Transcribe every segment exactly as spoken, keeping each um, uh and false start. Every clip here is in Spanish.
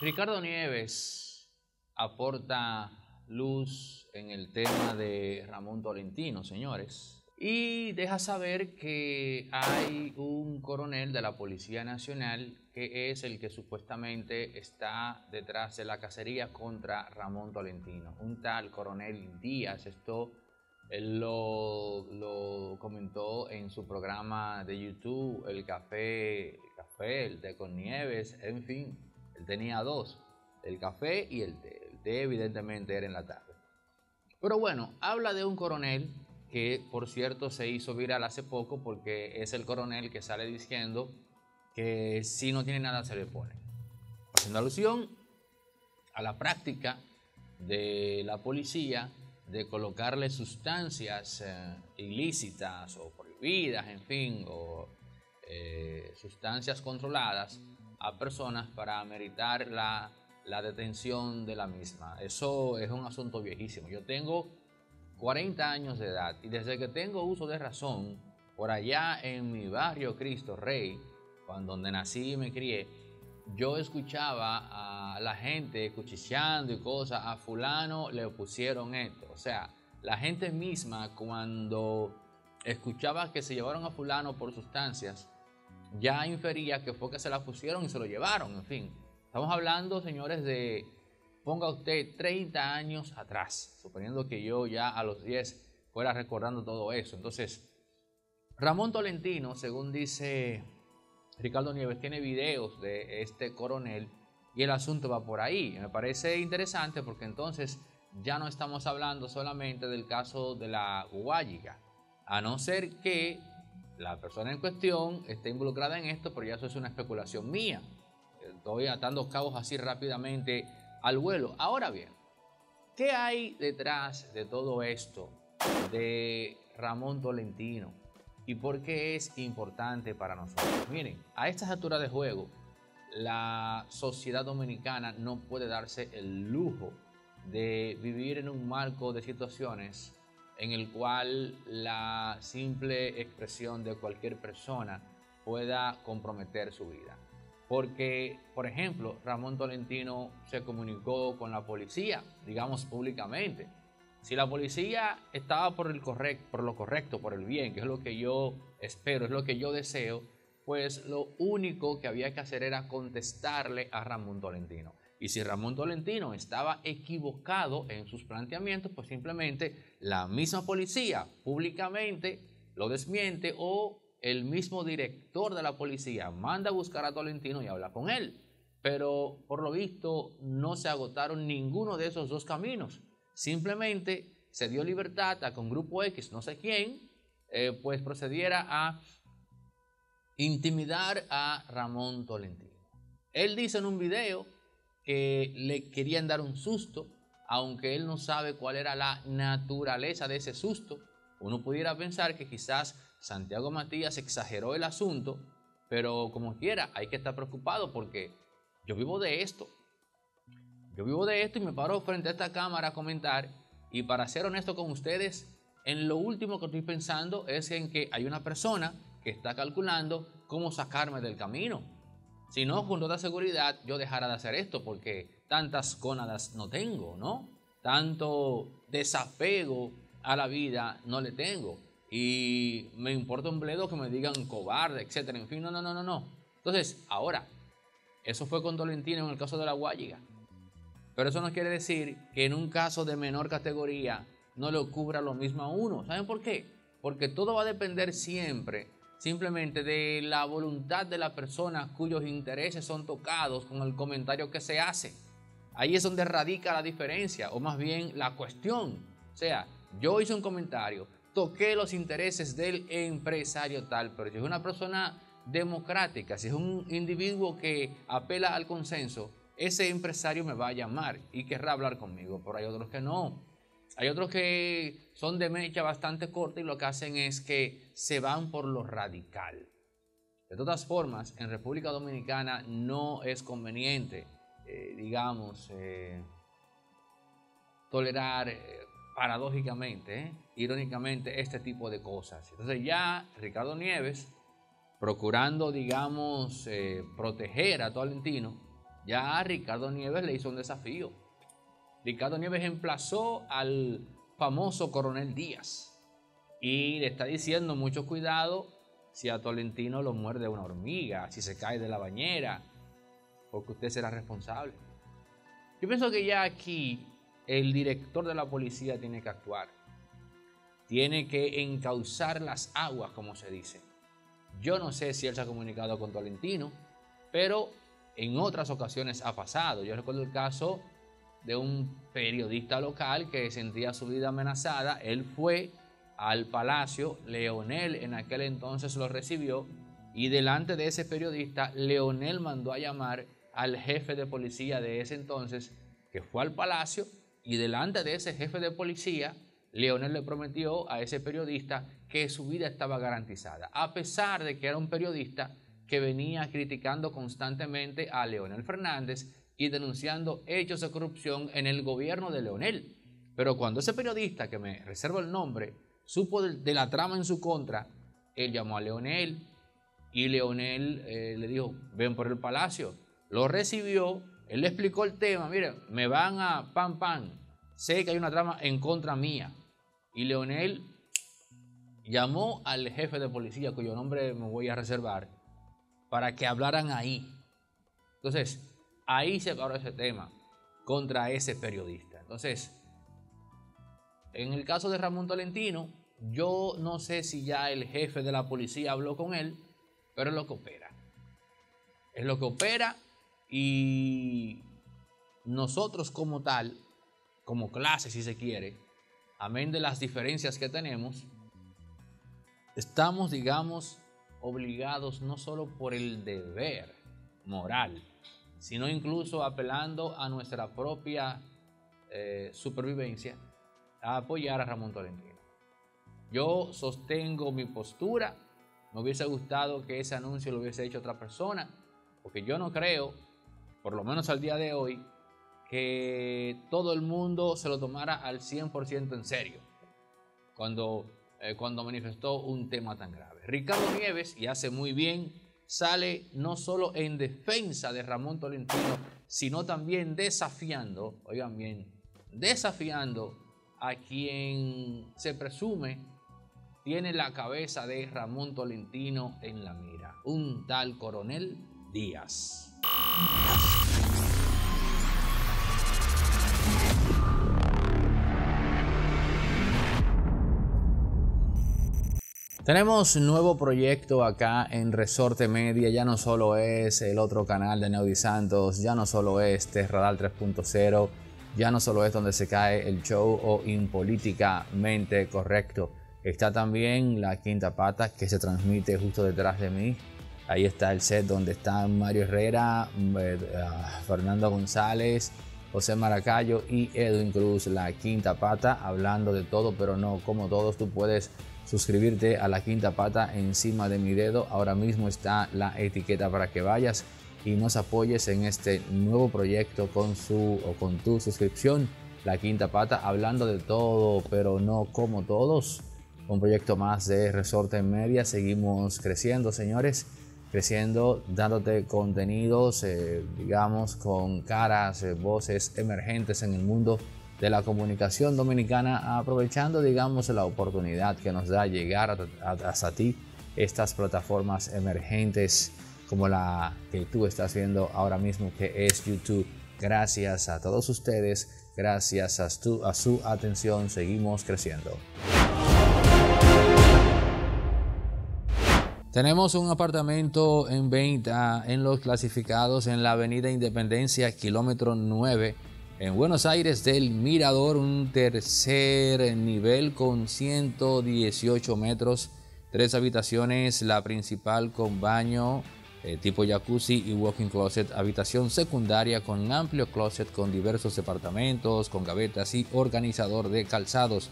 Ricardo Nieves aporta luz en el tema de Ramón Tolentino, señores, y deja saber que hay un coronel de la Policía Nacional que es el que supuestamente está detrás de la cacería contra Ramón Tolentino, un tal coronel Díaz. Esto él lo, lo comentó en su programa de YouTube, El Café, el café, el té con Nieves, en fin, él tenía dos, el café y el té. El té evidentemente era en la tarde. Pero bueno, habla de un coronel que, por cierto, se hizo viral hace poco porque es el coronel que sale diciendo que si no tiene nada se le pone, haciendo alusión a la práctica de la policía de colocarle sustancias eh, ilícitas o prohibidas, en fin, o eh, sustancias controladas a personas para meritar la, la detención de la misma. Eso es un asunto viejísimo. Yo tengo cuarenta años de edad y desde que tengo uso de razón, por allá en mi barrio Cristo Rey, donde nací y me crié, yo escuchaba a la gente cuchicheando y cosas, a fulano le pusieron esto. O sea, la gente misma cuando escuchaba que se llevaron a fulano por sustancias, ya infería que fue que se la pusieron y se lo llevaron, en fin. Estamos hablando, señores, de, ponga usted treinta años atrás, suponiendo que yo ya a los diez fuera recordando todo eso. Entonces, Ramón Tolentino, según dice Ricardo Nieves, tiene videos de este coronel y el asunto va por ahí. Me parece interesante porque entonces ya no estamos hablando solamente del caso de la guayiga, a no ser que la persona en cuestión esté involucrada en esto, pero ya eso es una especulación mía. Estoy atando cabos así rápidamente al vuelo. Ahora bien, ¿qué hay detrás de todo esto de Ramón Tolentino? ¿Y por qué es importante para nosotros? Miren, a estas alturas de juego, la sociedad dominicana no puede darse el lujo de vivir en un marco de situaciones en el cual la simple expresión de cualquier persona pueda comprometer su vida. Porque, por ejemplo, Ramón Tolentino se comunicó con la policía, digamos públicamente. Si la policía estaba por, el correct, por lo correcto, por el bien, que es lo que yo espero, es lo que yo deseo, pues lo único que había que hacer era contestarle a Ramón Tolentino. Y si Ramón Tolentino estaba equivocado en sus planteamientos, pues simplemente la misma policía públicamente lo desmiente o el mismo director de la policía manda a buscar a Tolentino y habla con él. Pero por lo visto no se agotaron ninguno de esos dos caminos. Simplemente se dio libertad a que un grupo X, no sé quién, eh, pues procediera a intimidar a Ramón Tolentino. Él dice en un video que le querían dar un susto, aunque él no sabe cuál era la naturaleza de ese susto. Uno pudiera pensar que quizás Santiago Matías exageró el asunto, pero como quiera, hay que estar preocupado porque yo vivo de esto. Yo vivo de esto y me paro frente a esta cámara a comentar, y para ser honesto con ustedes, en lo último que estoy pensando es en que hay una persona que está calculando cómo sacarme del camino. Si no, con toda seguridad, yo dejara de hacer esto porque tantas gónadas no tengo, ¿no? Tanto desapego a la vida no le tengo. Y me importa un bledo que me digan cobarde, etcétera. En fin, no, no, no, no, no. Entonces, ahora, eso fue con Tolentino en el caso de la guayiga. Pero eso no quiere decir que en un caso de menor categoría no le ocurra lo mismo a uno. ¿Saben por qué? Porque todo va a depender siempre, simplemente, de la voluntad de la persona cuyos intereses son tocados con el comentario que se hace. Ahí es donde radica la diferencia, o más bien la cuestión. O sea, yo hice un comentario, toqué los intereses del empresario tal, pero si es una persona democrática, si es un individuo que apela al consenso, ese empresario me va a llamar y querrá hablar conmigo, pero hay otros que no. Hay otros que son de mecha bastante corta y lo que hacen es que se van por lo radical. De todas formas, en República Dominicana no es conveniente, eh, digamos, eh, tolerar eh, paradójicamente, eh, irónicamente, este tipo de cosas. Entonces ya Ricardo Nieves, procurando, digamos, eh, proteger a Tolentino, Ya Ricardo Nieves le hizo un desafío. Ricardo Nieves emplazó al famoso coronel Díaz y le está diciendo mucho cuidado si a Tolentino lo muerde una hormiga, si se cae de la bañera, porque usted será responsable. Yo pienso que ya aquí el director de la policía tiene que actuar. Tiene que encauzar las aguas, como se dice. Yo no sé si él se ha comunicado con Tolentino, pero en otras ocasiones ha pasado. Yo recuerdo el caso de un periodista local que sentía su vida amenazada. Él fue al palacio, Leonel en aquel entonces lo recibió, y delante de ese periodista, Leonel mandó a llamar al jefe de policía de ese entonces, que fue al palacio, y delante de ese jefe de policía, Leonel le prometió a ese periodista que su vida estaba garantizada, a pesar de que era un periodista que venía criticando constantemente a Leonel Fernández y denunciando hechos de corrupción en el gobierno de Leonel. Pero cuando ese periodista, que me reservo el nombre, supo de la trama en su contra, él llamó a Leonel y Leonel eh, le dijo, ven por el palacio. Lo recibió, él le explicó el tema, mire, me van a pan pan, sé que hay una trama en contra mía. Y Leonel llamó al jefe de policía, cuyo nombre me voy a reservar, para que hablaran ahí. Entonces, ahí se paró ese tema contra ese periodista. Entonces, en el caso de Ramón Tolentino, yo no sé si ya el jefe de la policía habló con él, pero es lo que opera. Es lo que opera y nosotros como tal, como clase si se quiere, amén de las diferencias que tenemos, estamos, digamos, obligados no solo por el deber moral, sino incluso apelando a nuestra propia eh, supervivencia, a apoyar a Ramón Tolentino. Yo sostengo mi postura, me hubiese gustado que ese anuncio lo hubiese hecho otra persona, porque yo no creo, por lo menos al día de hoy, que todo el mundo se lo tomara al cien por ciento en serio cuando, eh, cuando manifestó un tema tan grave. Ricardo Nieves, y hace muy bien, sale no solo en defensa de Ramón Tolentino, sino también desafiando, oigan bien, desafiando a quien se presume tiene la cabeza de Ramón Tolentino en la mira, un tal coronel Díaz. Tenemos nuevo proyecto acá en Resorte Media, ya no solo es el otro canal de Aneudys Santos, ya no solo es Terradar tres punto cero, ya no solo es donde se cae el show o Impolíticamente Correcto. Está también La Quinta Pata, que se transmite justo detrás de mí. Ahí está el set donde están Mario Herrera, Fernando González, José Maracayo y Edwin Cruz. La Quinta Pata, hablando de todo, pero no como todos. Tú puedes suscribirte a La Quinta Pata encima de mi dedo. Ahora mismo está la etiqueta para que vayas y nos apoyes en este nuevo proyecto con su o con tu suscripción. La Quinta Pata, hablando de todo, pero no como todos. Un proyecto más de Resorte Media. Seguimos creciendo, señores. Creciendo, dándote contenidos, eh, digamos, con caras, eh, voces emergentes en el mundo de la comunicación dominicana, aprovechando, digamos, la oportunidad que nos da llegar a, a, hasta ti estas plataformas emergentes como la que tú estás viendo ahora mismo, que es YouTube. Gracias a todos ustedes, gracias a, tu, a su atención, seguimos creciendo. Tenemos un apartamento en venta en los clasificados en la avenida Independencia, kilómetro nueve, en Buenos Aires del Mirador, un tercer nivel con ciento dieciocho metros, tres habitaciones, la principal con baño eh, tipo jacuzzi y walk-in closet, habitación secundaria con amplio closet con diversos departamentos, con gavetas y organizador de calzados,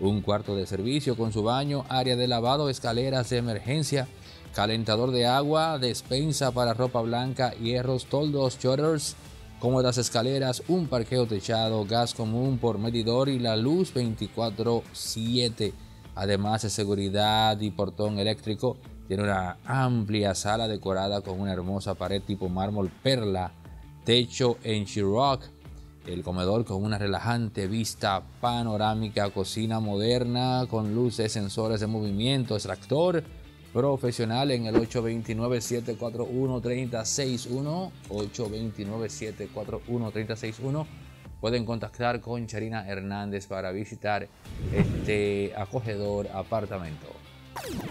un cuarto de servicio con su baño, área de lavado, escaleras de emergencia, calentador de agua, despensa para ropa blanca, hierros, toldos, shutters, cómodas escaleras, un parqueo techado, gas común por medidor y la luz veinticuatro siete. Además de seguridad y portón eléctrico, tiene una amplia sala decorada con una hermosa pared tipo mármol perla. techo en Chiroc, el comedor con una relajante vista panorámica, cocina moderna con luces, sensores de movimiento, extractor profesional en el ocho dos nueve, siete cuatro uno, tres cero seis uno, ocho dos nueve, siete cuatro uno, tres cero seis uno. Pueden contactar con Charina Hernández para visitar este acogedor apartamento.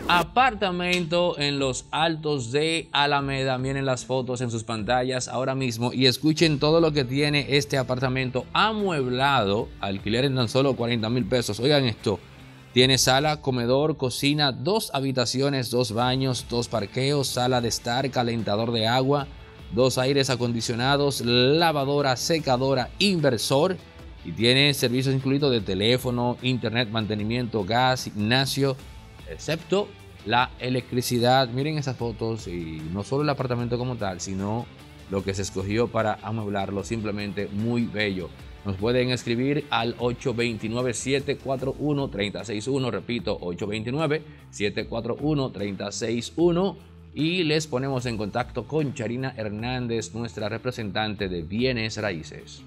Apartamento en los Altos de Alameda. Miren las fotos en sus pantallas ahora mismo y escuchen todo lo que tiene este apartamento amueblado. Alquiler en tan solo cuarenta mil pesos. Oigan esto. Tiene sala, comedor, cocina, dos habitaciones, dos baños, dos parqueos, sala de estar, calentador de agua, dos aires acondicionados, lavadora, secadora, inversor, y tiene servicios incluidos de teléfono, internet, mantenimiento, gas, gimnasio, excepto la electricidad. Miren esas fotos, y no solo el apartamento como tal, sino lo que se escogió para amueblarlo, simplemente muy bello. Nos pueden escribir al ocho dos nueve, siete cuatro uno, tres cero seis uno, repito, ocho dos nueve, siete cuatro uno, tres cero seis uno, y les ponemos en contacto con Charina Hernández, nuestra representante de Bienes Raíces.